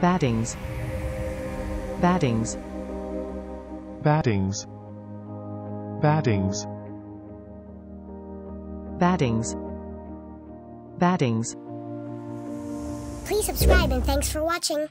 Battings. Battings. Battings. Battings. Battings. Battings. Please subscribe and thanks for watching.